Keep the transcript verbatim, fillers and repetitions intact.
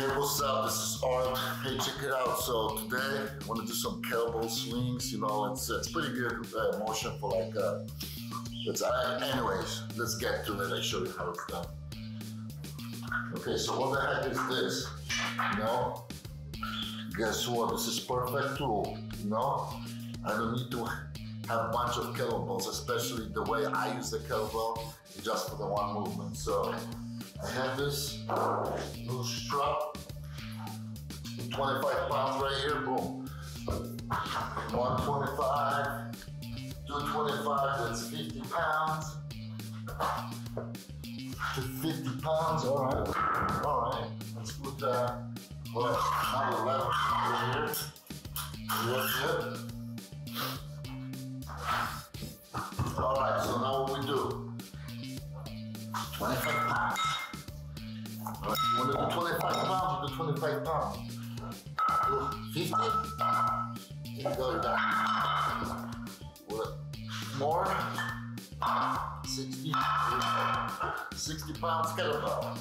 Hey, what's up? This is Art. Hey, check it out. So today I want to do some kettlebell swings. You know, it's it's pretty good uh, motion for like. Uh, it's uh, anyways, let's get to it. I show you how it's done. Okay, so what the heck is this? You know, guess what? This is perfect tool. You know, I don't need to have a bunch of kettlebells, especially the way I use the kettlebell, just for the one movement. So I have this little strap, twenty-five pounds right here, boom. one twenty-five, two twenty-five, that's fifty pounds. fifty pounds, all right, all right. Let's put that, well, another level right here. That's it. All right, so now what we do, twenty-five pounds. Right. You want to do twenty-five pounds, you do twenty-five pounds. fifty? There you go, you got it. More? sixty? sixty pounds kettlebell.